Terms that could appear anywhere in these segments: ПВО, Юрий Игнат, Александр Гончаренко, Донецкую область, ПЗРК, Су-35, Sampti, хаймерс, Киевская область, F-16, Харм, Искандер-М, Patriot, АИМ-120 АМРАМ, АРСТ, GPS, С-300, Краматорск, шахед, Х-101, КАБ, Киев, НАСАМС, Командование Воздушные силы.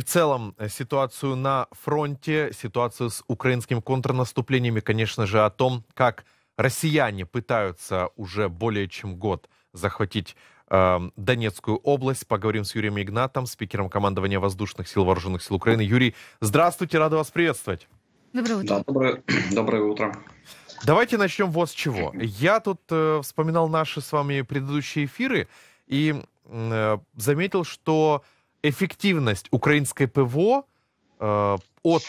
В целом, ситуацию на фронте, ситуацию с украинским контрнаступлением и, конечно же, о том, как россияне пытаются уже более чем год захватить Донецкую область, поговорим с Юрием Игнатом, спикером командования Воздушных сил Вооруженных сил Украины. Юрий, здравствуйте, рада вас приветствовать. Доброе утро. Да, доброе утро. Давайте начнем вот с чего. Я тут вспоминал наши с вами предыдущие эфиры и заметил, что эффективность украинской ПВО от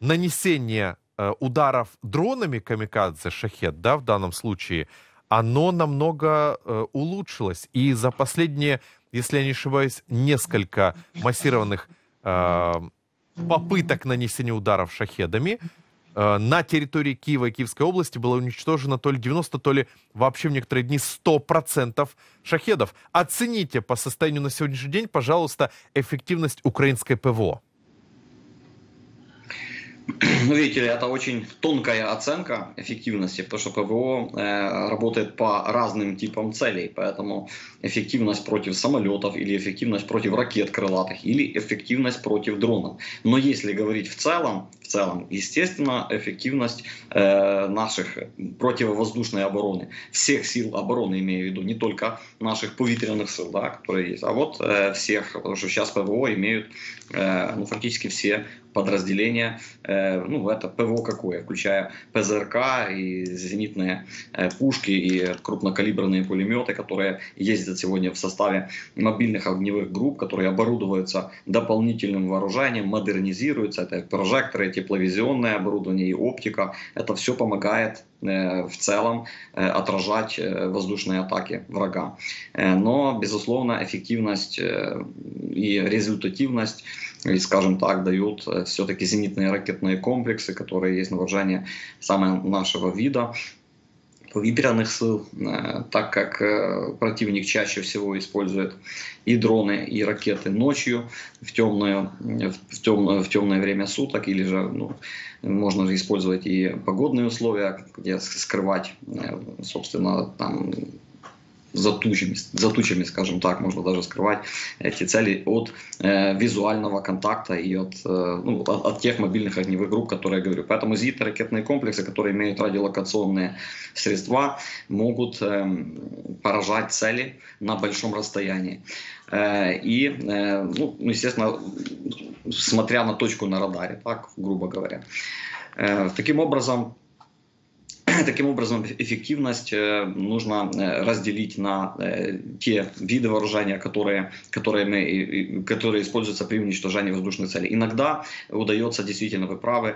нанесения ударов дронами камикадзе, шахет, да, в данном случае, оно намного улучшилось. И за последние, если я не ошибаюсь, несколько массированных попыток нанесения ударов шахедами на территории Киева и Киевской области было уничтожено то ли 90, то ли вообще в некоторые дни 100% шахедов. Оцените по состоянию на сегодняшний день, пожалуйста, эффективность украинской ПВО. Ну, видите ли, это очень тонкая оценка эффективности, потому что ПВО работает по разным типам целей, поэтому эффективность против самолетов или эффективность против ракет крылатых или эффективность против дронов. Но если говорить в целом, естественно, эффективность наших противовоздушной обороны, всех сил обороны, имею в виду, не только наших повитренных сил, да, которые есть, а вот всех, потому что сейчас ПВО имеют ну, фактически все подразделения, ну, это ПВО какое, включая ПЗРК и зенитные пушки и крупнокалиберные пулеметы, которые ездят сегодня в составе мобильных огневых групп, которые оборудуются дополнительным вооружением, модернизируются, это прожекторы, тепловизионное оборудование и оптика, это все помогает в целом отражать воздушные атаки врага. Но, безусловно, эффективность и результативность, скажем так, дают все-таки зенитные ракетные комплексы, которые есть на вооружении самого нашего вида повитренных сил, так как противник чаще всего использует и дроны, и ракеты ночью, в темное время суток, или же ну, можно же использовать и погодные условия, где скрывать, собственно, там, за тучами, скажем так, можно даже скрывать эти цели от визуального контакта и от тех мобильных огневых групп, которые я говорю. Поэтому зенитно-ракетные комплексы, которые имеют радиолокационные средства, могут поражать цели на большом расстоянии. И, ну, естественно, смотря на точку на радаре, так, грубо говоря. Таким образом, эффективность нужно разделить на те виды вооружения, которые используются при уничтожении воздушной цели. Иногда удается, действительно, вы правы,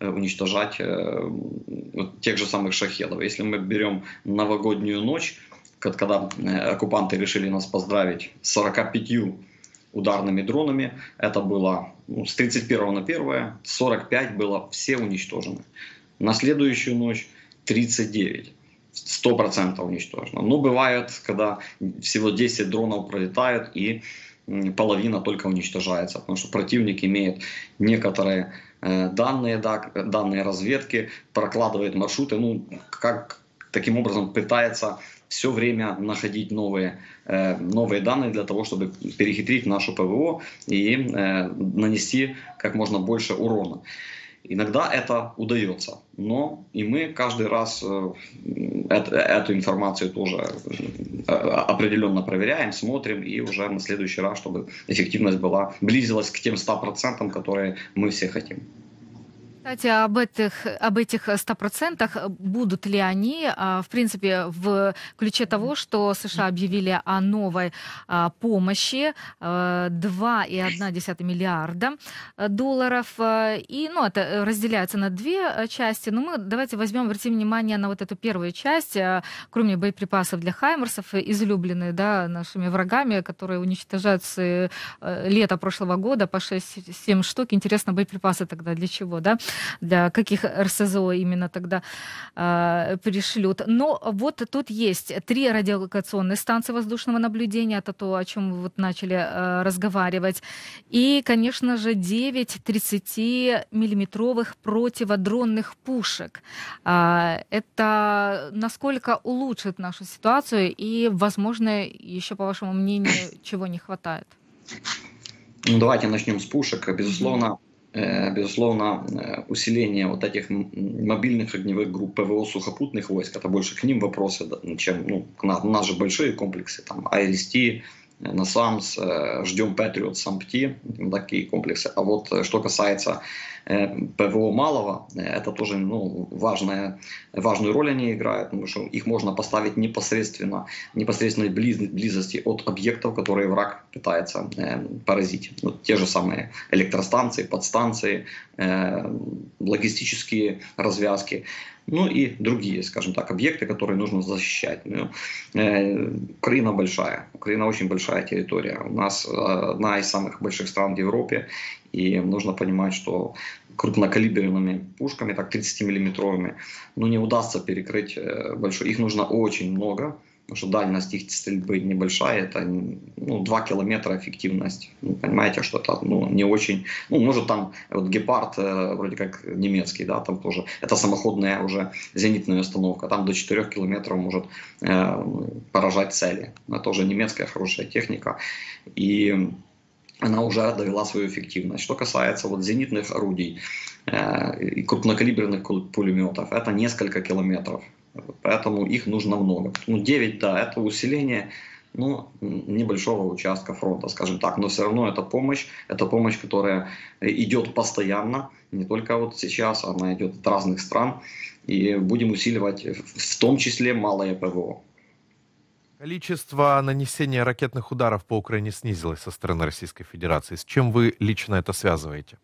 100% уничтожать тех же самых шахедов. Если мы берем новогоднюю ночь, когда оккупанты решили нас поздравить с 45 ударными дронами, это было ну, с 31 на 1, 45 было все уничтожены. На следующую ночь 39, 100% уничтожено. Но бывает, когда всего 10 дронов пролетают и половина только уничтожается, потому что противник имеет некоторые данные, да, данные разведки, прокладывает маршруты, ну, таким образом пытается все время находить новые данные для того, чтобы перехитрить нашу ПВО и нанести как можно больше урона. Иногда это удается, но и мы каждый раз эту информацию тоже определенно проверяем, смотрим и уже на следующий раз, чтобы эффективность была, близилась к тем 100%, которые мы все хотим. Кстати, об этих 100%, будут ли они, в принципе, в ключе того, что США объявили о новой помощи 2,1 миллиарда долларов, и, ну, это разделяется на две части, но мы давайте обратим внимание на вот эту первую часть, кроме боеприпасов для хаймерсов, излюбленные, да, нашими врагами, которые уничтожаются лета прошлого года по 6-7 штук. Интересно, боеприпасы тогда для чего, да? Для каких РСЗО именно тогда пришлют. Но вот тут есть 3 радиолокационные станции воздушного наблюдения, это то, о чем вы вот начали разговаривать, и, конечно же, 9 30-миллиметровых противодронных пушек. Это насколько улучшит нашу ситуацию и, возможно, еще, по вашему мнению, чего не хватает? Давайте начнем с пушек. Безусловно, усиление вот этих мобильных огневых групп ПВО сухопутных войск, это больше к ним вопросы, чем к нам. У нас же большие комплексы, там АРСТ, НАСАМС, ждем Patriot, Sampti, такие комплексы. А вот что касается ПВО малого, это тоже важную роль они играют, потому что их можно поставить непосредственной близости от объектов, которые враг пытается поразить. Вот те же самые электростанции, подстанции, логистические развязки. Ну и другие, скажем так, объекты, которые нужно защищать. Украина большая. Украина очень большая территория. У нас одна из самых больших стран в Европе. И нужно понимать, что крупнокалиберными пушками, так 30-миллиметровыми, не удастся перекрыть большой. Их нужно очень много, потому что дальность их стрельбы небольшая. Это 2 километра эффективность. Вы понимаете, что это не очень... может там вот Гепард, вроде как немецкий, да, там тоже. Это самоходная уже зенитная установка. Там до 4 километров может поражать цели. Это тоже немецкая хорошая техника. И... она уже довела свою эффективность. Что касается зенитных орудий и крупнокалиберных пулеметов, это несколько километров, поэтому их нужно много. 9, да, это усиление небольшого участка фронта, скажем так, но все равно это помощь, которая идет постоянно, не только сейчас, она идет от разных стран, и будем усиливать в том числе малое ПВО. Количество нанесения ракетных ударов по Украине снизилось со стороны Российской Федерации. С чем вы лично это связываете?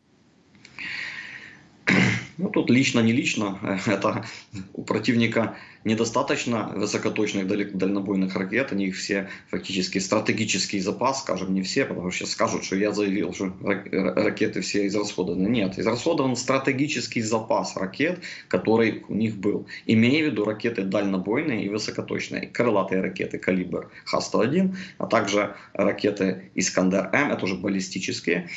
Тут лично, не лично. Это у противника недостаточно высокоточных дальнобойных ракет. Они их все фактически стратегический запас, скажем, не все, потому что сейчас скажут, что я заявил, что ракеты все израсходованы. Нет, израсходован стратегический запас ракет, который у них был. Имея в виду ракеты дальнобойные и высокоточные. Крылатые ракеты «Калибр» Х-101, а также ракеты «Искандер-М», это уже баллистические,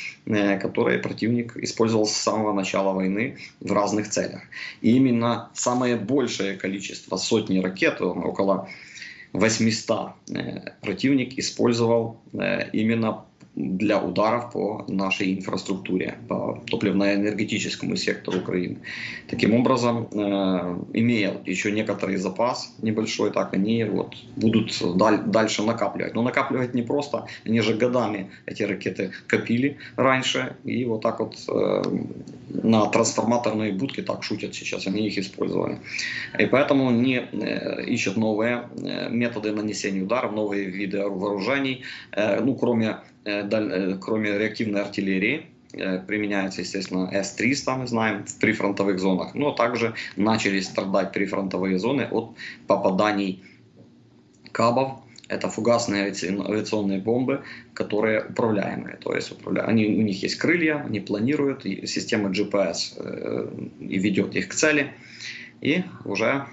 которые противник использовал с самого начала войны в разных целях. И именно самое большее количество, сотни ракет, около 800, противник использовал именно для ударов по нашей инфраструктуре, по топливно-энергетическому сектору Украины. Таким образом, имея еще некоторый запас небольшой, так они будут дальше накапливать. Но накапливать не просто, они же годами эти ракеты копили раньше, и на трансформаторные будки, так шутят сейчас, они их использовали. И поэтому они ищут новые методы нанесения ударов, новые виды вооружений, кроме реактивной артиллерии, применяется, естественно, С-300, мы знаем, в прифронтовых зонах. Но также начали страдать прифронтовые зоны от попаданий КАБов. Это фугасные авиационные бомбы, которые управляемые. То есть у них есть крылья, они планируют, и система GPS и ведет их к цели. И уже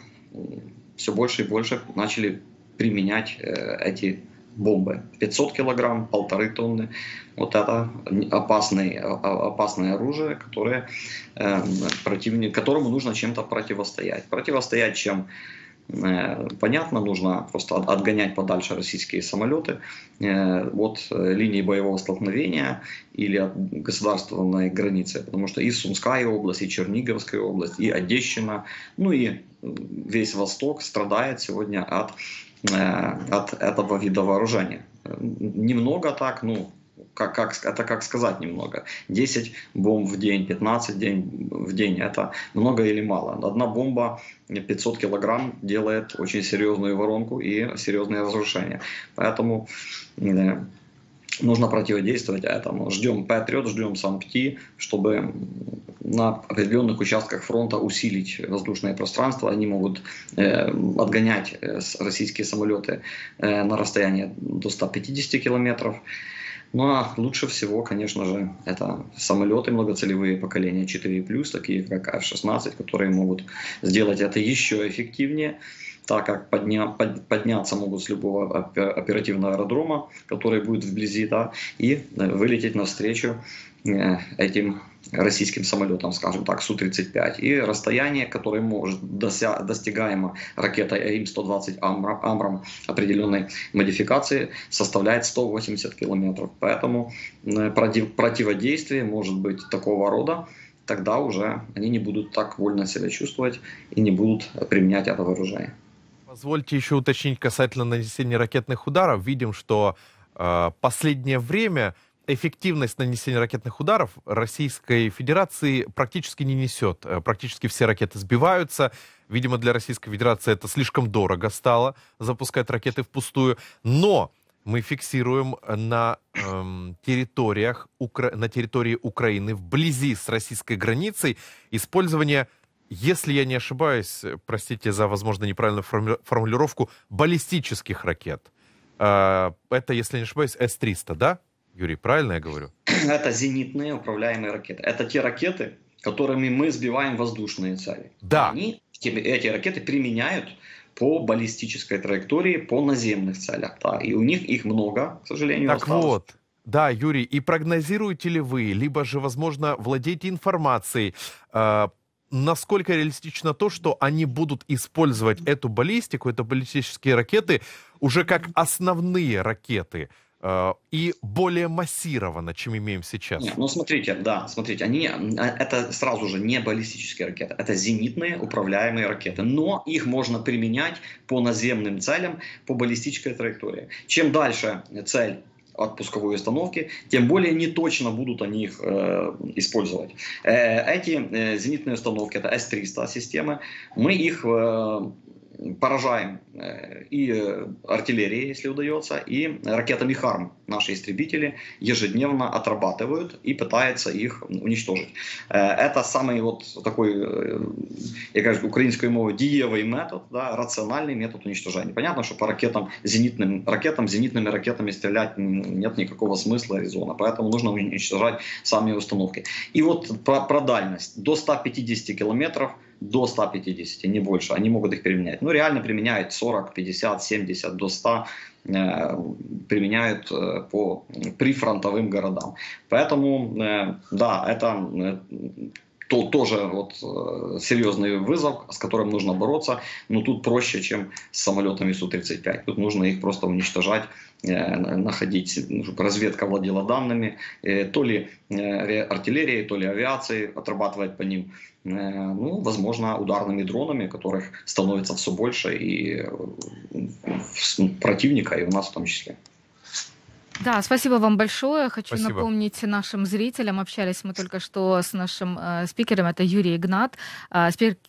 все больше и больше начали применять эти бомбы. 500 килограмм, 1,5 тонны. Это опасное оружие, которое, которому нужно чем-то противостоять. Противостоять чем? Понятно, нужно просто отгонять подальше российские самолеты от линии боевого столкновения или от государственной границы, потому что и Сумская область, и Черниговская область, и Одещина, и весь Восток страдает сегодня от этого вида вооружения. Немного так, это как сказать немного. 10 бомб в день, 15 в день, это много или мало. Одна бомба 500 килограмм делает очень серьезную воронку и серьезные разрушения. Поэтому нужно противодействовать этому. Ждем Patriot, ждем Sampti, чтобы на определенных участках фронта усилить воздушное пространство. Они могут отгонять российские самолеты на расстояние до 150 километров. А лучше всего, конечно же, это самолеты многоцелевые поколения 4+, такие как F-16, которые могут сделать это еще эффективнее. так как подняться могут с любого оперативного аэродрома, который будет вблизи, да, и вылететь навстречу этим российским самолетам, скажем так, Су-35. И расстояние, которое может достигаемо ракетой АИМ-120 АМРАМ определенной модификации, составляет 180 километров. Поэтому противодействие может быть такого рода, тогда уже они не будут так вольно себя чувствовать и не будут применять это вооружение. Позвольте еще уточнить касательно нанесения ракетных ударов. Видим, что последнее время эффективность нанесения ракетных ударов Российской Федерации практически не несет. Практически все ракеты сбиваются. Видимо, для Российской Федерации это слишком дорого стало, запускать ракеты впустую. Но мы фиксируем на территории Украины, вблизи с российской границей, использование, если я не ошибаюсь, простите за, возможно, неправильную формулировку, баллистических ракет. Это, если не ошибаюсь, С-300, да? Юрий, правильно я говорю? Это зенитные управляемые ракеты. Это те ракеты, которыми мы сбиваем воздушные цели. Да. Эти ракеты применяют по баллистической траектории, по наземных целях. Да. И у них их много, к сожалению, осталось. Вот. Да, Юрий, и прогнозируете ли вы, либо же, возможно, владеете информацией, насколько реалистично то, что они будут использовать эту баллистику, это баллистические ракеты, уже как основные ракеты, и более массированно, чем имеем сейчас? Нет, ну смотрите, да, смотрите, это сразу же не баллистические ракеты, это зенитные управляемые ракеты, но их можно применять по наземным целям, по баллистической траектории. Чем дальше цель от пусковой установки, тем более неточно будут они их использовать. Эти зенитные установки, это С-300 системы, мы их поражаем и артиллерией, если удается, и ракетами «Харм». Наши истребители ежедневно отрабатывают и пытаются их уничтожить. Это самый вот такой, я говорю, украинской мовой, диевый метод, да, рациональный метод уничтожения. Понятно, что по зенитными ракетами стрелять нет никакого смысла и резона, поэтому нужно уничтожать сами установки. И вот про дальность. До 150 километров, до 150, не больше, они могут их применять. Ну, реально применяют 40, 50, 70, до 100 применяют по прифронтовым городам. Поэтому, да, это тоже вот серьезный вызов, с которым нужно бороться, но тут проще, чем с самолетами Су-35. Тут нужно их просто уничтожать, находить, чтобы разведка владела данными, то ли артиллерией, то ли авиацией, отрабатывать по ним, ну, возможно, ударными дронами, которых становится все больше и противника, и у нас в том числе. Да, спасибо вам большое. Хочу напомнить нашим зрителям, общались мы только что с нашим спикером, это Юрий Игнат,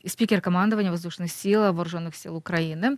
спикер командования Воздушных сил Вооруженных сил Украины.